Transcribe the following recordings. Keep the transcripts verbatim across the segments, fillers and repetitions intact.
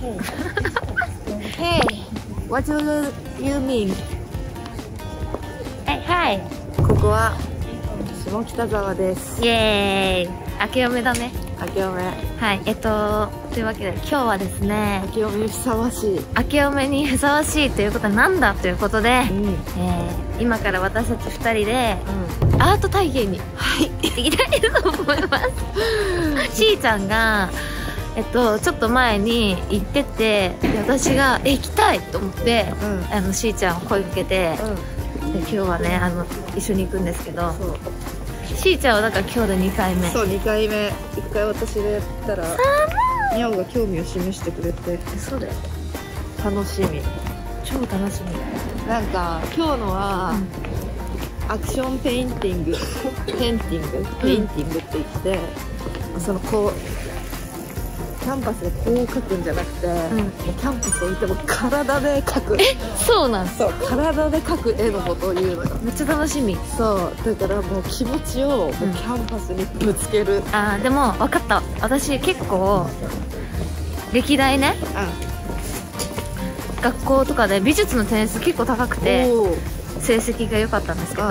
Hey, what do you mean? Hey, hi. ここは下北沢です。イエーイ。明けおめだね。明けおめ。はい。えっとというわけで今日はですね。明けおめにふさわしい。明けおめにふさわしいということはなんだということで、うんえー、今から私たち二人で、うん、アート体験にはい行きたいと思います。しーちゃんが。えっと、ちょっと前に行ってて私が「え行きたい!」と思って、うん、あのしーちゃんを声かけて、うん、で今日はねあの一緒に行くんですけどしーちゃんはだから今日でにかいめそうにかいめいっかい私がやったらにゃおが興味を示してくれてそうだよ楽しみ超楽しみなんか今日のは、うん、アクションペインティングペンティングペインティングって言って、うん、そのこうキャンパスでこう描くんじゃなくて、うん、キャンパスを見ても体で描くえそうなんそう体で描く絵のことを言うのよめっちゃ楽しみそうだからもう気持ちをもうキャンパスにぶつける、うん、ああでも分かった私結構歴代ね、うん、学校とかで美術の点数結構高くて成績が良かったんですけど、う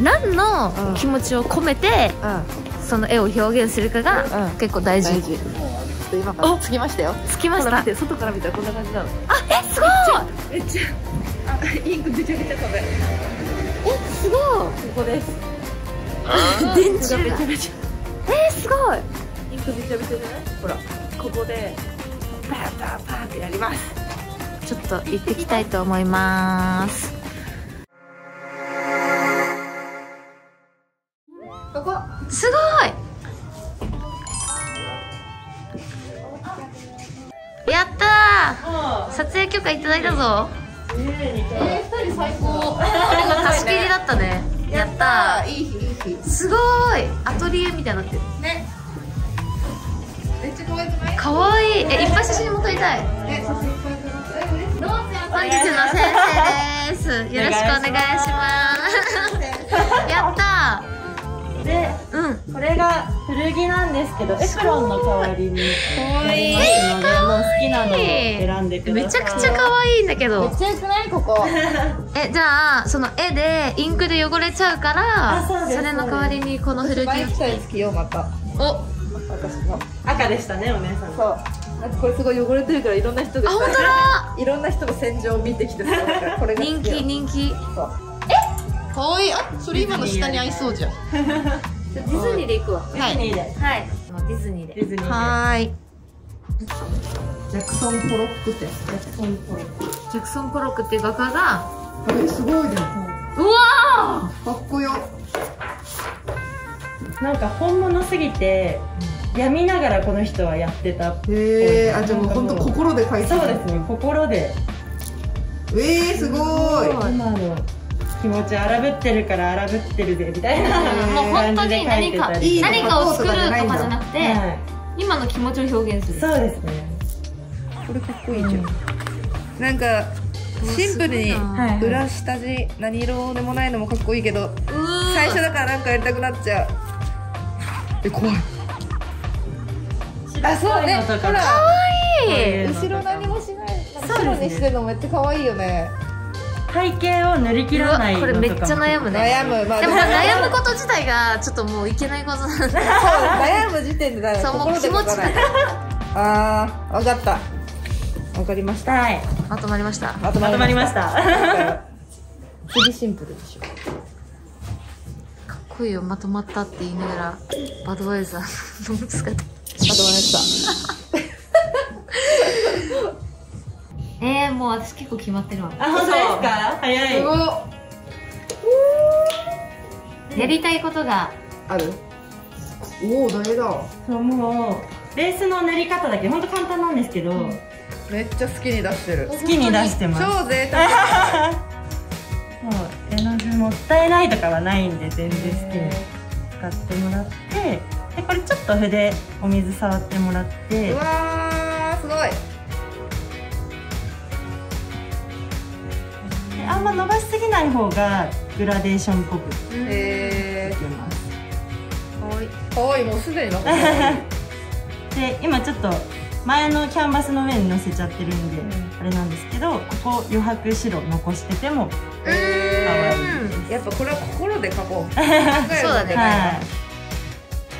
ん、何の気持ちを込めて、うん、その絵を表現するかが結構大事、うん、大事今から着きましたよ着きました外から見たらこんな感じなのあえすごいめっちゃあインクめちゃめちゃ飛べえすごいここです電柱がめちゃめちゃえすごいインクめちゃめちゃじゃないほらここでパーパーパーってやりますちょっと行ってきたいと思います。ここすごいやったー撮影許可いただいたぞえー、ふたり最高貸し切りだったねやったーいい日いい日すごーいアトリエみたいになってるねめっちゃ可愛くないかわいいえ、いっぱい写真も撮りたい本日の先生ですよろしくお願いしますやったーで、うん、これが古着なんですけどエプロンの代わりに可愛いのでもう好きなのを選んでくださいめちゃくちゃ可愛いんだけどめっちゃ良くないここえじゃあその絵でインクで汚れちゃうからそれの代わりにこの古着を着たいつけようまたお私も赤でしたねお姉さんそうなんかこれすごい汚れてるからいろんな人であ本当だいろんな人の戦場を見てきてこれが人気人気可愛いあそれ今の下に合いそうじゃんディズニーで行くわディズニーではいディズニーでディズニーではいジャクソン・ポロックってジャクソン・ポロックジャクソン・ポロックっていう画家があれすごいねうわーかっこよなんか本物すぎて病みながらこの人はやってたへえあじゃあもう本当心で描いてるそうですね心でえーすごい今の気持ち荒ぶってるから荒ぶってるでみたいなもう本当に何か何かを作るとかじゃなくて今の気持ちを表現するそうですねこれかっこいいじゃんなんかシンプルに裏下地何色でもないのもかっこいいけど最初だからなんかやりたくなっちゃうえ怖いあそうねほらかわいい後ろ何もしない白にしてるのめっちゃかわいいよね背景を塗り切らないのとかこれめっちゃ悩むね悩む、まあ、でも悩むこと自体がちょっともういけないことなんでそう悩む時点でだよそうもう気持ちああ分かった分かりましたはいまとまりましたまとまりました次シンプルでしょかっこいいよまとまったって言いながらバドワイザーの使ってまとまりましたえー、もう私結構決まってるわあ、本当ですか早いすごいやりたいことがあるおお、誰だそう、もうベースの塗り方だけ本当簡単なんですけど、うん、めっちゃ好きに出してる好きに出してます超贅沢もう絵の具もったいないとかはないんで全然好きに使ってもらってで、これちょっと筆お水触ってもらってうわー、すごいあんま伸ばしすぎない方がグラデーションっぽくできます。可愛い。可愛いもうすでに。で今ちょっと前のキャンバスの上に載せちゃってるんで、うん、あれなんですけど、ここ余白白残してても可愛いです。やっぱこれは心で描こう。そうだね、はい。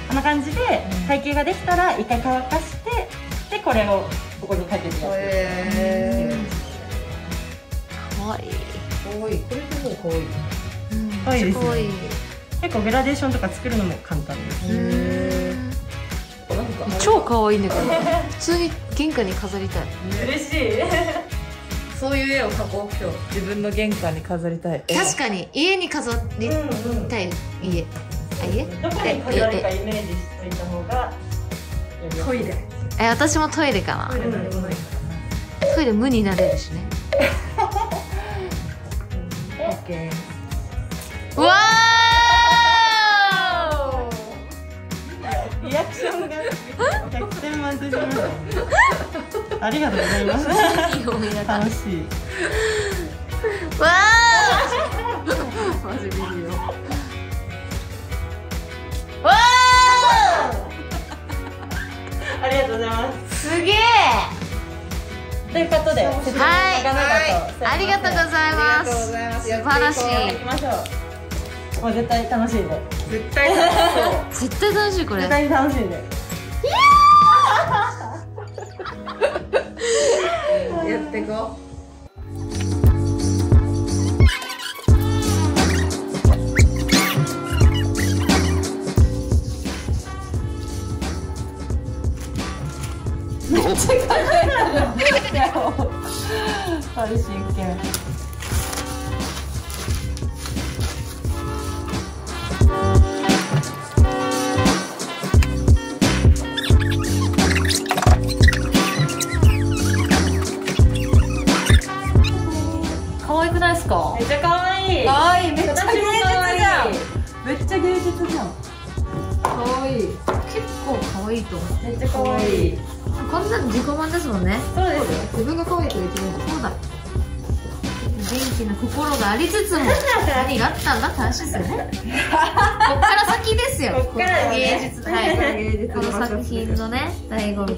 こんな感じで体型ができたら一回乾かして、でこれをここにかけてやって。可愛い、可愛い。これでも可愛い、可愛いですね。結構グラデーションとか作るのも簡単です。超可愛いんだけど、普通に玄関に飾りたい。嬉しい。そういう絵を描こう今日。自分の玄関に飾りたい。確かに家に飾りたい。家、どこに飾るかイメージしといた方が。トイレ。え、私もトイレかな。トイレ無になれるしね。オッケー。わー。リアクションがひゃくてん満点。ありがとうございます。楽しい。わー。マジビリよ。わあ、ありがとうございます。すげえ。ということで、説明が長々と、ありがとうございます。素晴らしい。行きましょう。もう絶対楽しいね。絶対楽しい。絶対楽しいこれ。絶対楽しいね。やってこう。めっちゃ考えたの。あれ真剣。可愛くないですか？めっちゃ可愛い。可愛い。めっちゃ芸術じゃん。めっちゃ芸術じゃん。可愛い。結構可愛いと思う。めっちゃ可愛い。こんなの自己満ですもんね。そうです。自分が可愛いと言ってるんだ。そうだ。元気な心がありつつも何があったんだって話ですよね。こっから先ですよ。こっから芸術。はい。この作品のね、醍醐味。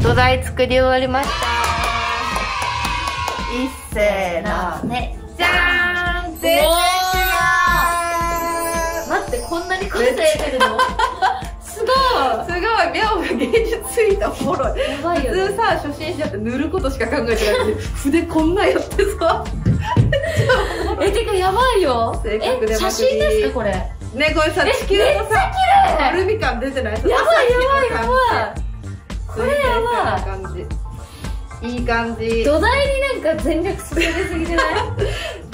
土台作り終わりました。いっせーのね。じゃーん。全然違う。待って、こんなに個性出るの？すごい、すごい、りょうが芸術すぎておもろい。普通さ、初心者って塗ることしか考えてないのに筆こんなやってさ。え、てかやばいよ。え、写真ですかこれ。ね、これさ、地球のさ、丸み感出てない？やばいやばいやばい。これやばい。いい感じ。土台になんか全力注ぎすぎてない？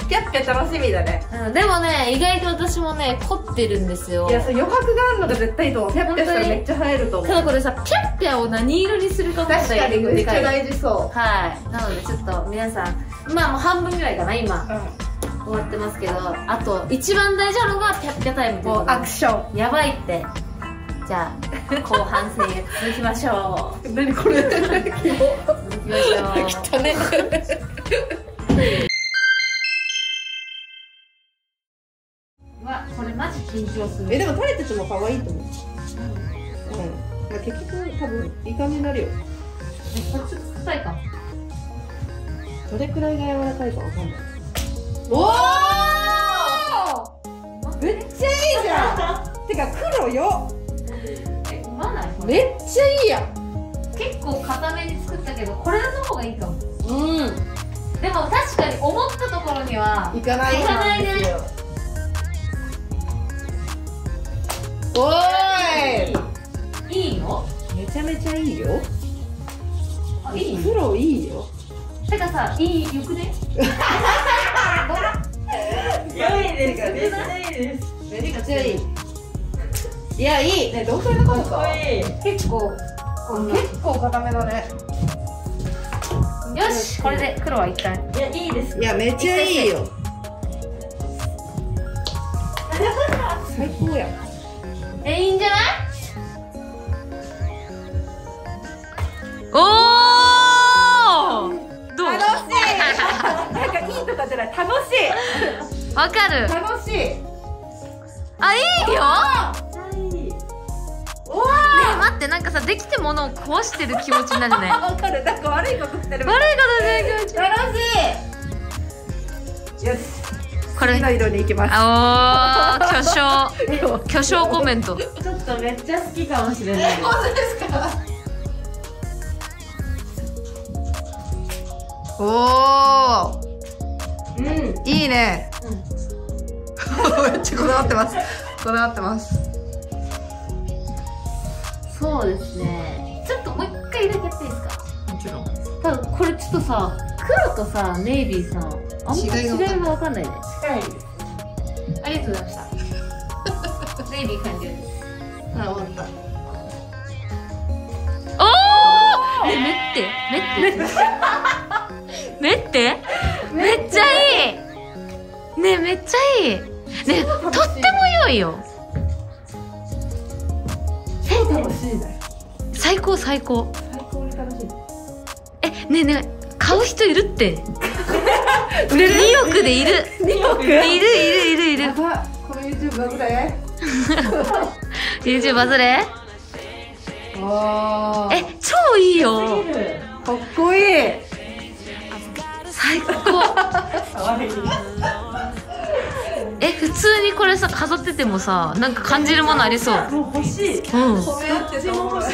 キャッキャ楽しみだね。うん、でもね、意外と私もね、凝ってるんですよ。いや、余白があるのが絶対いいと思う。キャッキャしたらめっちゃ映えると思う。ただこれさ、キャッキャを何色にするかも。確かに、めっちゃ大事そう。はい。なのでちょっと皆さん、まあもう半分ぐらいかな、今。うん、終わってますけど、あと、一番大事なのがキャッキャタイムということで。アクション。やばいって。じゃあ、後半戦へ続きましょう。何これ？何これ？続きましょう。汚ね。これマジ緊張する。え、でも垂れてても可愛いと思う。うん、うん、結局多分いい感じになるよ。え、これちょっと硬いかも。どれくらいが柔らかいかわかんない。おお、めっちゃいいじゃん。てか黒よ。え、うまない？めっちゃいいやん。結構固めに作ったけど、これの方がいいかも。うん、でも確かに思ったところにはいかない。いかないね。おーい、いいよ。めちゃめちゃいいよ。あ、いい。黒いいよ。てかさ、いい、よくね。良いですか、めっちゃいいです。めっちゃいい。いや、いい。ね、どうするのか。かっこいい。結構、結構固めだね。よし、これで黒は一回。いや、いいです。いや、めっちゃいいよ。最高や。え、いいんじゃない？おー、どう？楽しい。なんかいいとかじゃない、楽しい。わかる。楽しい。あ、いいよ。おー。ねえ、待って。ってなんかさ、できてものを壊してる気持ちになるね。わかる、なんか悪いことしてる。悪いことしてる気持ち。楽しい。よし。これ。次の色に行きます。ああ、巨匠。巨匠コメント。ちょっとめっちゃ好きかもしれない。本当ですか。おお。うん、いいね。うん、めっちゃこだわってます。こだわってます。そうですね。ちょっともう一回だけやっていいですか。もちろん。ただこれちょっとさ、黒とさ、ネイビーさん、あんま違いが分かんないね。近いです。ありがとうございました。ネイビー完了です。あ、終わった。おお、え、めって、めって、めって。めっちゃいいね、めっちゃいいね、とっても良いよ。え、楽しいね。最高最高。最高に楽しい。え、ねえねえ、買う人いるって。におくでいる。におく。いるいるいるいる。やば、この YouTube バズれ。YouTube バズれ。おー。え、超いいよ。かっこいい。最高。え、普通にこれさ飾っててもさ、なんか感じるものありそう。もう欲しい。うん。これって超欲しい。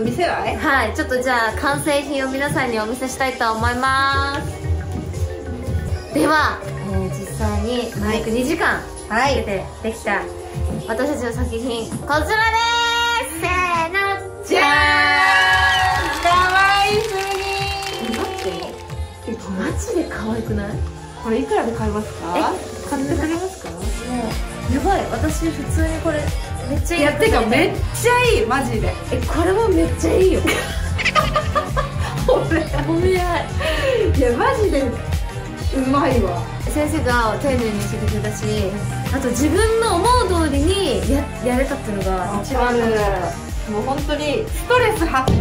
見せない？はい、ちょっとじゃあ完成品を皆さんにお見せしたいと思います。では、えー、実際にマイクにじかんかけてできた私たちの作品こちらです。せーの、じゃーん。かわいすぎー。待って、マジでかわいくない？これいくらで買いますか？え、買ってくれますか？やばい、私普通にこれめっちゃいい。いや、てかめっちゃいい、マジで。え、これもめっちゃいいよ。褒め褒め合い。いや、マジでうまいわ。先生が丁寧にしてくれたし、あと自分の思う通りに や, やれたっていうのが一番。もう本当にストレス発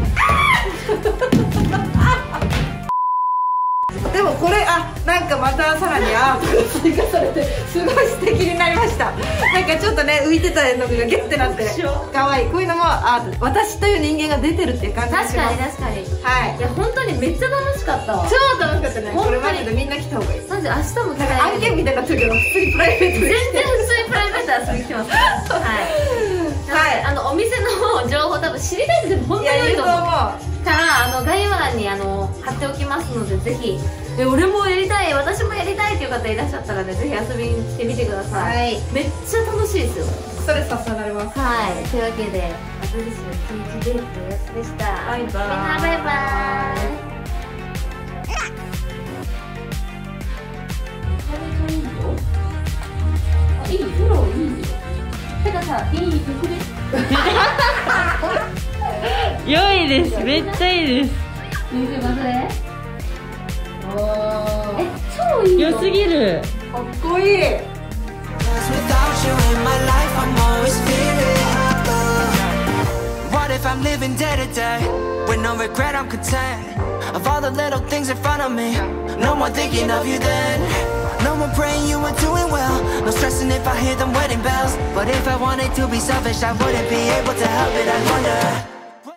でもこれ、あ、なんかまたさらにアートが追加されてすごい素敵になりました。なんかちょっとね、浮いてたのがギュッてなって可愛い。こういうのもアート、私という人間が出てるっていう感じがします。確かに確かに、はい、いや本当にめっちゃ楽しかったわ。超楽しかったね。これマジでみんな来た方がいい。マジで明日も来たい。案件みたいな時は普通にプライベートで全然普通にプライベートは普通に来てます。はい、あのお店の情報多分知りたいって本当に多いと思うから、あの概要欄にあの貼っておきますので、ぜひ。え、俺もやりたい、私もやりたいっていう方いらっしゃったらね、ぜひ遊びに来てみてください。はい、めっちゃ楽しいですよ。ストレス発散になります。はい、というわけで、私たちの一日デートのやつでした。バイバイ。みんなバイバーイ。いい、フローいいよ。てかさ、いい曲です。良いです。めっちゃいいです。YouTubeバズれ。おえ、超いいよ。良すぎる。かっこいい。What if I'm living day to day? With no regret, I'm content. Of all the little things in front of me, no more thinking of you then.No more praying you are doing well. No stressing if I hear them wedding bells. But if I wanted to be selfish, I wouldn't be able to help it. I wonder.